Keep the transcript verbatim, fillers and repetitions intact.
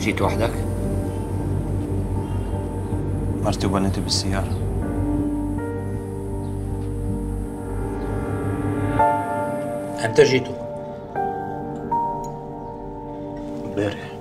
جيت وحدك؟ مرتي وبنتي بالسيارة. أنت جيتوا؟ امبارح.